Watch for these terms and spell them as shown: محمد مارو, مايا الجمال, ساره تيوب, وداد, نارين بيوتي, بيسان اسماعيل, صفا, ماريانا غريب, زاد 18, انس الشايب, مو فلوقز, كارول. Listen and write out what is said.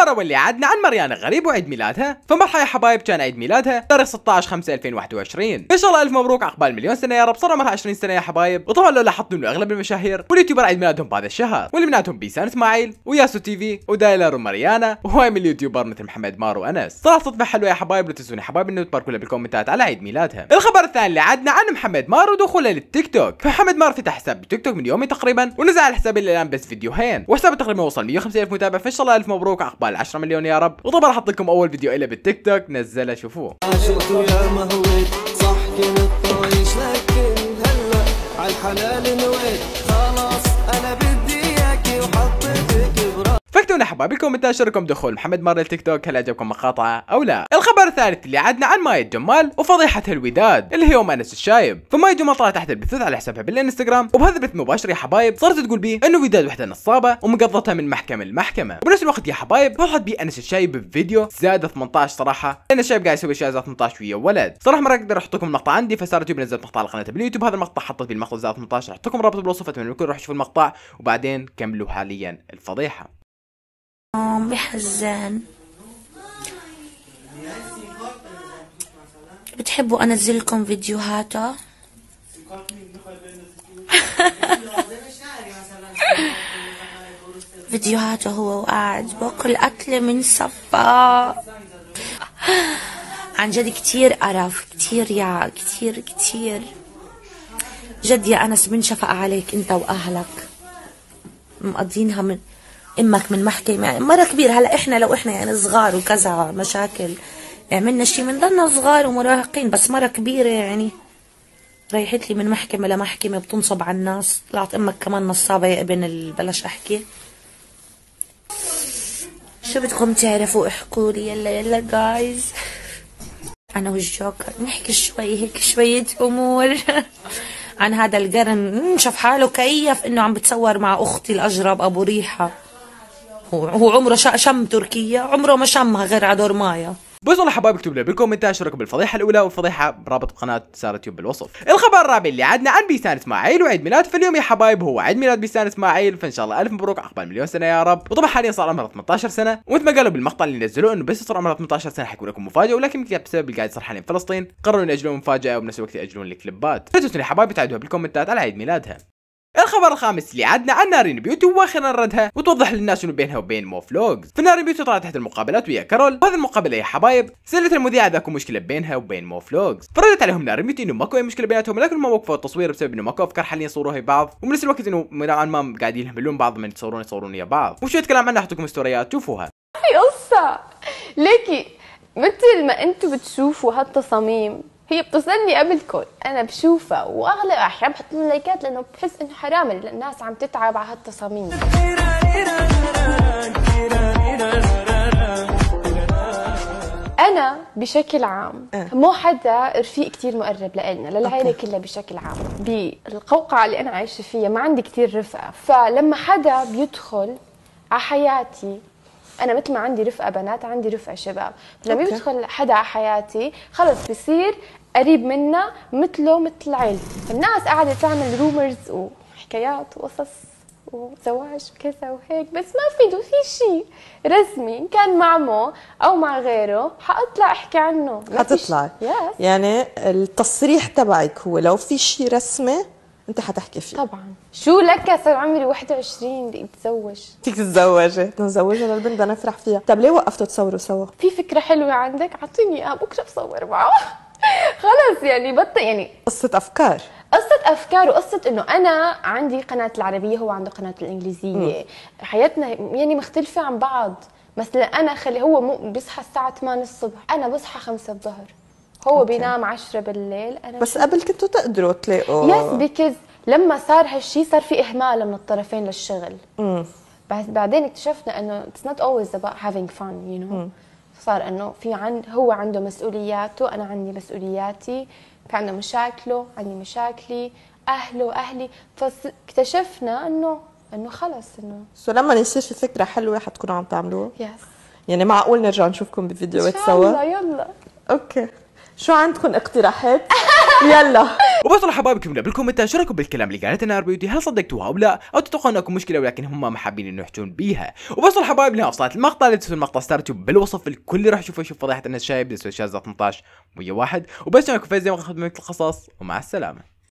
خبر اول اللي عدنا عن ماريانا غريب وعيد ميلادها. فمرحبا يا حبايب، كان عيد ميلادها تاريخ 16/5/2021. فان شاء الله الف مبروك، عقبال مليون سنه يا رب، صار مرها 20 سنه يا حبايب. وطبعا لو لاحظتوا انه اغلب المشاهير واليوتيوبر عيد ميلادهم بهذا الشهر، واللي مناتهم بيسان اسماعيل وياسو تي في ودايلر وماريانا وهواي من اليوتيوبر مثل محمد مارو وانس. صراحه صدفه حلوه يا حبايب، لا تنسون يا حبايب انه تباركوا لها بالكومنتات على عيد ميلادها. الخبر الثاني اللي عدنا عن محمد مارو ودخوله للتيك توك. فمحمد مارو فتح حساب بالتيك توك من يومين تقريبا، ونزل على حسابه الان بس فيديوهين، وحسابه تقريبا وصل 150,000 متابع. فان شاء الله الف مبروك، عقبال 10 مليون يا رب. وطبعا راح احط لكم اول فيديو له بالتيك توك نزله، شوفوه. فاكتبوا لنا حبايب بالكومنتات شارككم دخول محمد مارو التيك توك، هل عجبكم مقاطعه او لا. الخبر الثالث اللي عدنا عن مايا الجمال وفضيحتها الوداد اللي هي يوم انس الشايب. فمايا الجمال طلعت تحت البثوث على حسابها بالانستغرام، وبهذا البث مباشر يا حبايب صارت تقول بيه انه وداد وحده نصابه ومقضتها من محكمه لمحكمه. وبنفس الوقت يا حبايب فضحت بيه انس الشايب بفيديو زاد 18. صراحه انس الشايب قاعد يسوي اشياء زاد 18 ويا ولد. صراحه ما اقدر احط لكم مقطع عندي، فساره تيوب نزلت مقطع على قناتها باليوتيوب، هذا المقطع حطت بالمقطع زاد 18، احط لكم رابط بالوصف، اتمنى انكم تروحوا تشوفوا المقطع وبعدين كملوا حاليا الفضيحه. بحزان بتحبوا انزلكم فيديوهاته. فيديوهاته هو وقاعد باكل اكله من صفا. عن جد كتير قرف، كتير يا كتير جد يا انس، من شفقة عليك انت واهلك، مقضينها من امك من محكمه، يعني مره كبير. هلا احنا لو احنا يعني صغار وكذا مشاكل عملنا شيء بنضلنا صغار ومراهقين، بس مره كبيره يعني ريحت لي من محكمه لمحكمه بتنصب على الناس. طلعت امك كمان نصابه يا ابن بلاش احكي. شو بدكم تعرفوا، احكوا لي يلا يلا جايز. انا والجوكر نحكي شوي هيك شويه امور عن هذا القرن. شاف حاله كيف انه عم بتصور مع اختي الاجرب ابو ريحه، هو عمره شم تركيا، عمره ما شمها غير على دور مايا. بس والله حبايب اكتبوا لي بالكومنتات شاركوا بالفضيحه الاولى، والفضيحه برابط قناه ساره تيوب بالوصف. الخبر الرابع اللي عدنا عن بيسان اسماعيل وعيد ميلاد. فاليوم يا حبايب هو عيد ميلاد بيسان اسماعيل، فان شاء الله الف مبروك، عقبال مليون سنه يا رب. وطبعا حاليا صار عمرها 18 سنه، ومثل ما قالوا بالمقطع اللي نزلوه انه بس صار عمرها 18 سنه حيكون لكم مفاجاه، ولكن بسبب اللي قاعد يصير حاليا في فلسطين قرروا ان ياجلون المفاجاه، وبنفس الوقت ياجلون الكليبات. فاتوا يا حبايب تعدوها بالكومنتات على عيد ميلادها. الخبر الخامس اللي عدنا عن نارين بيوتي واخيرا ردها، وتوضح للناس انه بينها وبين مو فلوقز. فنارين بيوتي طلعت تحت المقابلات ويا كارول، وهذه المقابله يا حبايب سالت المذيعه اذا اكو مشكله بينها وبين مو فلوقز. فردت عليهم نارين بيوتي انه ماكو اي مشكله بيناتهم، ولكن ما وقفوا التصوير بسبب انه ماكو افكار حاليا يصوروها بعض، وبنفس الوقت انه نوعا ما قاعدين يهملون بعض من يصورون ويا بعض. وشويه كلام عنها احطكم ستوريات شوفوها. هي قصه ليكي مثل ما انتم بتشوفوا هالتصاميم هي بتصلني قبلكم، انا بشوفها واغلب احيانا بحط لهم لايكات لانه بحس انه حرام الناس عم تتعب على هالتصاميم. انا بشكل عام مو حدا رفيق كثير مقرب لنا، للعائله كلها بشكل عام، بالقوقعه اللي انا عايشه فيها ما عندي كثير رفقه، فلما حدا بيدخل على حياتي أنا مثل ما عندي رفقة بنات عندي رفقة شباب، لما يدخل حدا على حياتي خلص بصير قريب منا مثله مثل عيلتي. الناس قاعدة تعمل رومرز وحكايات وقصص وزواج وكذا وهيك، بس ما في شيء رسمي كان مع مو أو مع غيره حأطلع أحكي عنه. حتطلع يعني التصريح تبعك هو لو في شيء رسمي انت حتحكي فيه طبعا. شو لك صار عمري 21 بدي اتزوج. فيك تتزوجي؟ بدنا نتزوجها للبنت بدنا نفرح فيها. طب ليه وقفتوا تصوروا سوا؟ في فكره حلوه عندك اعطيني اياها بكره بصور معه. خلص يعني بطل يعني قصه افكار، قصة أفكار، وقصة إنه أنا عندي قناة العربية هو عنده قناة الإنجليزية، حياتنا يعني مختلفة عن بعض. مثلا أنا خلي هو بيصحى الساعة 8 الصبح، أنا بصحى 5 الظهر، هو أوكي. بينام 10 بالليل. أنا بس قبل كنتوا تقدروا تلاقوا يس بكز. لما صار هالشيء صار في إهمال من الطرفين للشغل، بس بعدين اكتشفنا إنه it's not always about having fun you know. صار إنه في هو عنده مسؤولياته، أنا عندي مسؤولياتي، في عنده مشاكله، عندي مشاكلي، أهله أهلي، فاكتشفنا إنه خلص إنه سو لما يصير في فكرة حلوة حتكونوا عم تعملوها. يس يعني معقول نرجع نشوفكم بفيديوهات سوا؟ إن شاء الله يلا أوكي. شو عندكم اقتراحات؟ يلا. وبس يا حبايب كملوا بالكومنتات، شو رايكم بالكلام اللي قالته نارين بيوتي؟ هل صدقتوها او لا، او تتوقعوا انكم مشكله ولكن هم ما حابين انه يحجون بيها؟ وبس يا حبايب لنا وصلت المقطع، لا تنسوا المقطع صار بالوصف الكل راح تشوفوا، شوف فضيحه انس الشايب زاد 18 ويا واحد. وبس معكم فايز زي ما اخذت منك القصص، ومع السلامه.